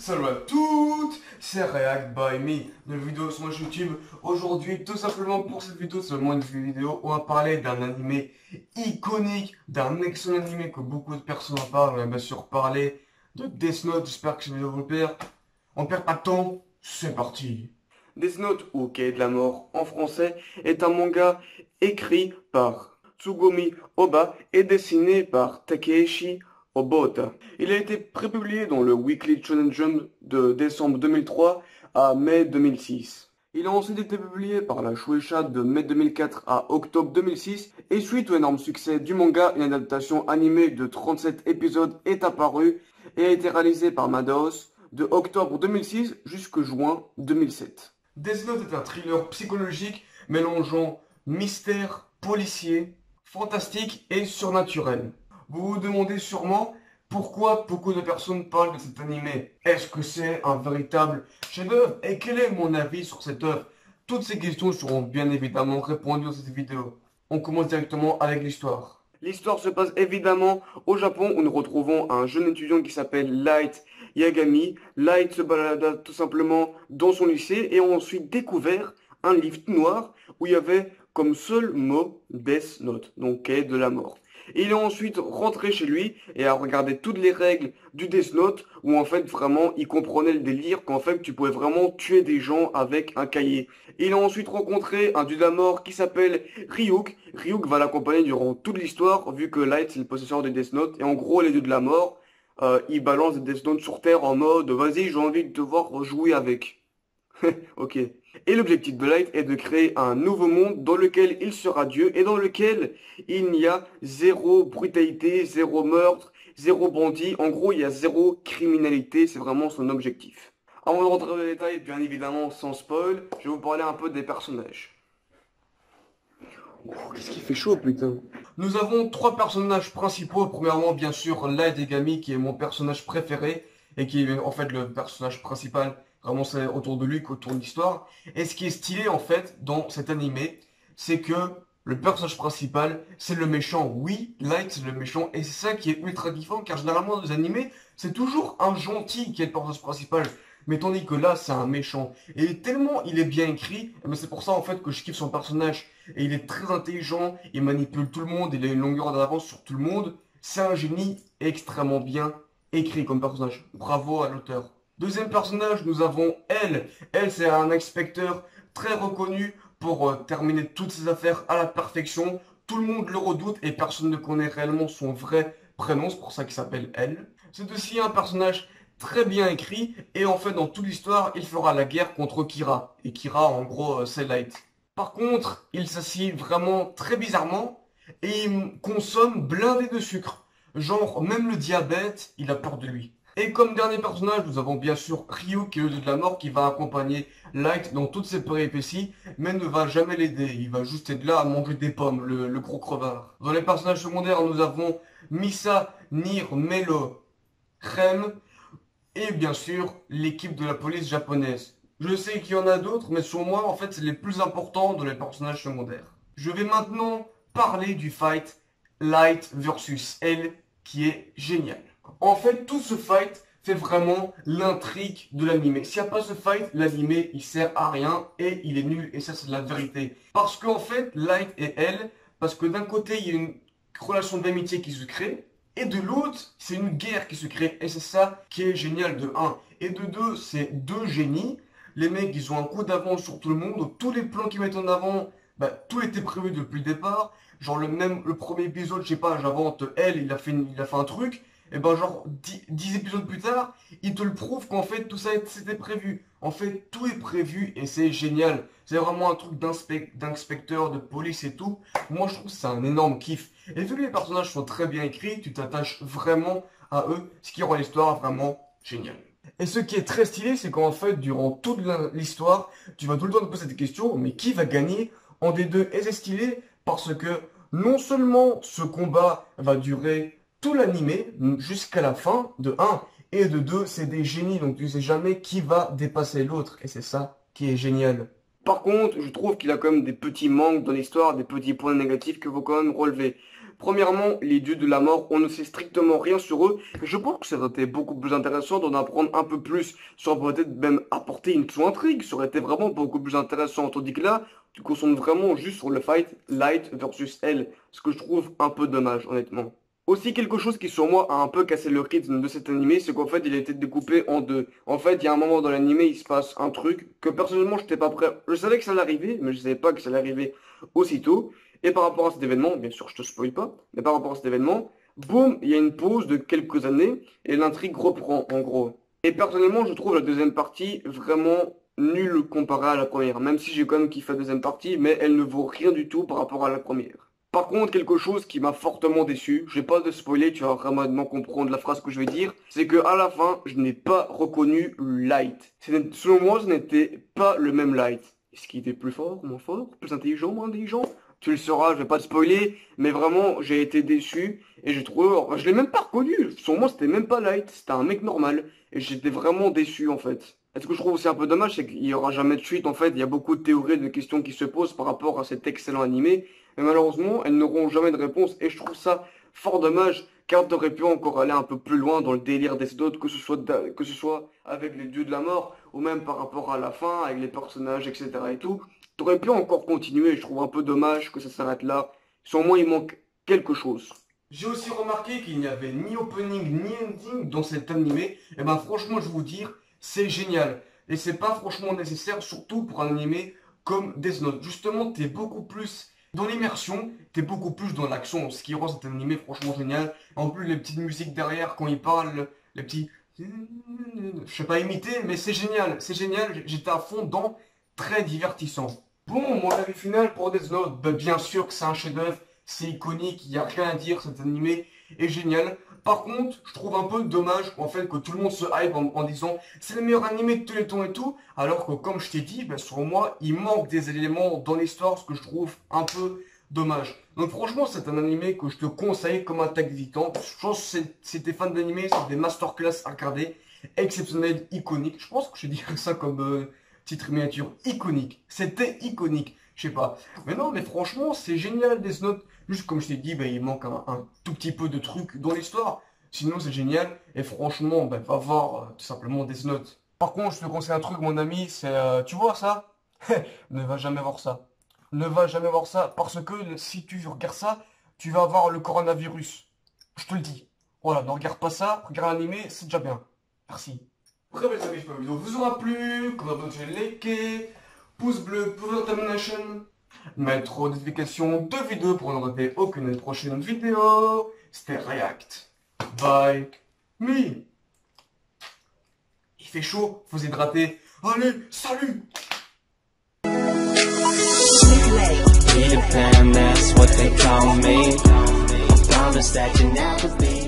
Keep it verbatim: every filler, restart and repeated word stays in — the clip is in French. Salut à toutes, c'est React by Me, nouvelle vidéo sur mon YouTube. Aujourd'hui, tout simplement pour cette vidéo, c'est vraiment une vidéo où on va parler d'un animé iconique, d'un excellent animé que beaucoup de personnes en parlent. On va bien sûr parler de Death Note, j'espère que cette vidéo vous plaît. On perd pas de temps, c'est parti. Death Note, ou Cahier de la mort en français, est un manga écrit par Tsugumi Oba et dessiné par Takeshi Obata. Il a été prépublié dans le Weekly Shonen Jump de décembre deux mille trois à mai deux mille six. Il a ensuite été publié par la Shueisha de mai deux mille quatre à octobre deux mille six, et suite au énorme succès du manga, une adaptation animée de trente-sept épisodes est apparue et a été réalisée par Madhouse de octobre deux mille six jusqu'au juin deux mille sept. Death Note est un thriller psychologique mélangeant mystère, policier, fantastique et surnaturel. Vous vous demandez sûrement pourquoi beaucoup de personnes parlent de cet animé. Est-ce que c'est un véritable chef-d'œuvre? Et quel est mon avis sur cette œuvre? Toutes ces questions seront bien évidemment répondues dans cette vidéo. On commence directement avec l'histoire. L'histoire se passe évidemment au Japon où nous retrouvons un jeune étudiant qui s'appelle Light Yagami. Light se balada tout simplement dans son lycée et a ensuite découvert un livre noir où il y avait comme seul mot Death Note, donc Cahier de la mort. Il est ensuite rentré chez lui et a regardé toutes les règles du Death Note où en fait vraiment il comprenait le délire qu'en fait tu pouvais vraiment tuer des gens avec un cahier. Il a ensuite rencontré un dieu de la mort qui s'appelle Ryuk. Ryuk va l'accompagner durant toute l'histoire vu que Light c'est le possesseur de Death Note et en gros les dieux de la mort euh, ils balancent des Death Note sur terre en mode vas-y j'ai envie de te voir jouer avec. Ok. Et l'objectif de Light est de créer un nouveau monde dans lequel il sera Dieu et dans lequel il n'y a zéro brutalité, zéro meurtre, zéro bandit. En gros, il y a zéro criminalité, c'est vraiment son objectif. Avant de rentrer dans les détails, bien évidemment sans spoil, je vais vous parler un peu des personnages. Oh, qu'est-ce qu'il fait chaud, putain. Nous avons trois personnages principaux. Premièrement, bien sûr, Light Yagami qui est mon personnage préféré et qui est en fait le personnage principal. Vraiment c'est autour de lui qu'autour de l'histoire. Et ce qui est stylé en fait dans cet animé, c'est que le personnage principal, c'est le méchant. Oui, Light c'est le méchant. Et c'est ça qui est ultra différent, car généralement dans les animés, c'est toujours un gentil qui est le personnage principal. Mais tandis que là, c'est un méchant. Et tellement il est bien écrit, mais c'est pour ça en fait que je kiffe son personnage. Et il est très intelligent, il manipule tout le monde, il a une longueur d'avance sur tout le monde. C'est un génie extrêmement bien écrit comme personnage. Bravo à l'auteur. Deuxième personnage, nous avons elle. Elle, c'est un inspecteur très reconnu pour euh, terminer toutes ses affaires à la perfection. Tout le monde le redoute et personne ne connaît réellement son vrai prénom, c'est pour ça qu'il s'appelle elle. C'est aussi un personnage très bien écrit et en fait, dans toute l'histoire, il fera la guerre contre Kira. Et Kira, en gros, euh, c'est Light. Par contre, il s'assied vraiment très bizarrement et il consomme blindé de sucre. Genre, même le diabète, il a peur de lui. Et comme dernier personnage, nous avons bien sûr Ryuk, qui est le dieu de la mort, qui va accompagner Light dans toutes ses péripéties, mais ne va jamais l'aider. Il va juste être là à manger des pommes, le, le gros crevard. Dans les personnages secondaires, nous avons Misa, Near, Mello, Rem, et bien sûr l'équipe de la police japonaise. Je sais qu'il y en a d'autres, mais sur moi, en fait, c'est les plus importants dans les personnages secondaires. Je vais maintenant parler du fight Light versus elle, qui est génial. En fait, tout ce fight fait vraiment l'intrigue de l'anime. S'il n'y a pas ce fight, l'anime, il sert à rien et il est nul. Et ça, c'est la vérité. Parce qu'en fait, Light et elle, parce que d'un côté, il y a une relation d'amitié qui se crée. Et de l'autre, c'est une guerre qui se crée. Et c'est ça qui est génial de un. Et de deux, c'est deux génies. Les mecs, ils ont un coup d'avance sur tout le monde. Tous les plans qu'ils mettent en avant, bah, tout était prévu depuis le départ. Genre, le même, le premier épisode, je sais pas, j'invente, elle, il a fait, une, il a fait un truc. Et ben genre dix épisodes plus tard, il te le prouve qu'en fait tout ça c'était prévu. En fait tout est prévu et c'est génial. C'est vraiment un truc d'inspecteur, de police et tout. Moi je trouve que c'est un énorme kiff. Et vu que les personnages sont très bien écrits, tu t'attaches vraiment à eux. Ce qui rend l'histoire vraiment géniale. Et ce qui est très stylé, c'est qu'en fait durant toute l'histoire, tu vas tout le temps te poser des questions. Mais qui va gagner en D deux? Et c'est stylé parce que non seulement ce combat va durer tout l'animé jusqu'à la fin de un et de deux, c'est des génies, donc tu sais jamais qui va dépasser l'autre et c'est ça qui est génial. Par contre, je trouve qu'il a quand même des petits manques dans l'histoire, des petits points négatifs qu'il faut quand même relever. Premièrement, les dieux de la mort, on ne sait strictement rien sur eux. Je pense que ça aurait été beaucoup plus intéressant d'en apprendre un peu plus. Ça aurait peut-être même apporté une sous-intrigue, ça aurait été vraiment beaucoup plus intéressant. Tandis que là, tu concentres vraiment juste sur le fight Light versus L, ce que je trouve un peu dommage, honnêtement. Aussi, quelque chose qui sur moi a un peu cassé le rythme de cet animé, c'est qu'en fait il a été découpé en deux. En fait, il y a un moment dans l'animé, il se passe un truc que personnellement je n'étais pas prêt. Je savais que ça allait arriver, mais je ne savais pas que ça allait arriver aussitôt. Et par rapport à cet événement, bien sûr je te spoil pas, mais par rapport à cet événement, boum, il y a une pause de quelques années et l'intrigue reprend en gros. Et personnellement, je trouve la deuxième partie vraiment nulle comparée à la première, même si j'ai quand même kiffé la deuxième partie, mais elle ne vaut rien du tout par rapport à la première. Par contre, quelque chose qui m'a fortement déçu, je vais pas te spoiler, tu vas vraiment comprendre la phrase que je vais dire, c'est que à la fin, je n'ai pas reconnu Light. Selon moi, ce n'était pas le même Light. Est-ce qu'il était plus fort, moins fort, plus intelligent, moins intelligent? Tu le sauras, je vais pas te spoiler, mais vraiment, j'ai été déçu, et j'ai trouvé... Enfin, je l'ai même pas reconnu, selon moi, c'était même pas Light, c'était un mec normal, et j'étais vraiment déçu, en fait. Et ce que je trouve aussi un peu dommage, c'est qu'il n'y aura jamais de suite, en fait, il y a beaucoup de théories, de questions qui se posent par rapport à cet excellent animé, mais malheureusement, elles n'auront jamais de réponse et je trouve ça fort dommage car t'aurais pu encore aller un peu plus loin dans le délire des autres, que ce soit de, que ce soit avec les dieux de la mort ou même par rapport à la fin, avec les personnages, et cetera et tout. T'aurais pu encore continuer et je trouve un peu dommage que ça s'arrête là. Sans moi, il manque quelque chose. J'ai aussi remarqué qu'il n'y avait ni opening ni ending dans cet animé. Et ben franchement, je vous dire, c'est génial. Et c'est pas franchement nécessaire, surtout pour un animé comme Death Note. Justement, t'es beaucoup plus... dans l'immersion, t'es beaucoup plus dans l'action, ce qui rend cet animé franchement génial. En plus, les petites musiques derrière, quand il parle, les petits... je sais pas imiter, mais c'est génial, c'est génial, j'étais à fond dans très divertissant. Bon, mon avis final pour Death Note, bah, bien sûr que c'est un chef-d'œuvre, c'est iconique, il n'y a rien à dire, cet animé est génial. Par contre, je trouve un peu dommage en fait que tout le monde se hype en, en disant c'est le meilleur animé de tous les temps et tout, alors que comme je t'ai dit, bah, sur moi, il manque des éléments dans l'histoire, ce que je trouve un peu dommage. Donc franchement, c'est un animé que je te conseille comme Attaque des Titans. Je pense que si t'es fan d'animé, c'est des masterclass à regarder, exceptionnel, iconique. Je pense que je dirais ça comme euh, titre miniature, iconique. C'était iconique. Je sais pas. Mais non, mais franchement, c'est génial, Death Note. Juste comme je t'ai dit, bah, il manque un, un tout petit peu de trucs dans l'histoire. Sinon, c'est génial. Et franchement, bah, va voir euh, tout simplement Death Note. Par contre, je te conseille un truc, mon ami, c'est... Euh, tu vois ça? Ne va jamais voir ça. Ne va jamais voir ça, parce que si tu regardes ça, tu vas avoir le coronavirus. Je te le dis. Voilà, ne regarde pas ça, regarde l'animé, c'est déjà bien. Merci. Bref, les amis, j'espère que la vidéo vous aura plu. Comme d'habitude, je vais liker. Pouce bleu pour votre abonnement à la chaîne, mettre aux notifications de vidéos pour ne rater aucune prochaine vidéo. C'était React by Me. Il fait chaud, vous hydratez. Allez, salut!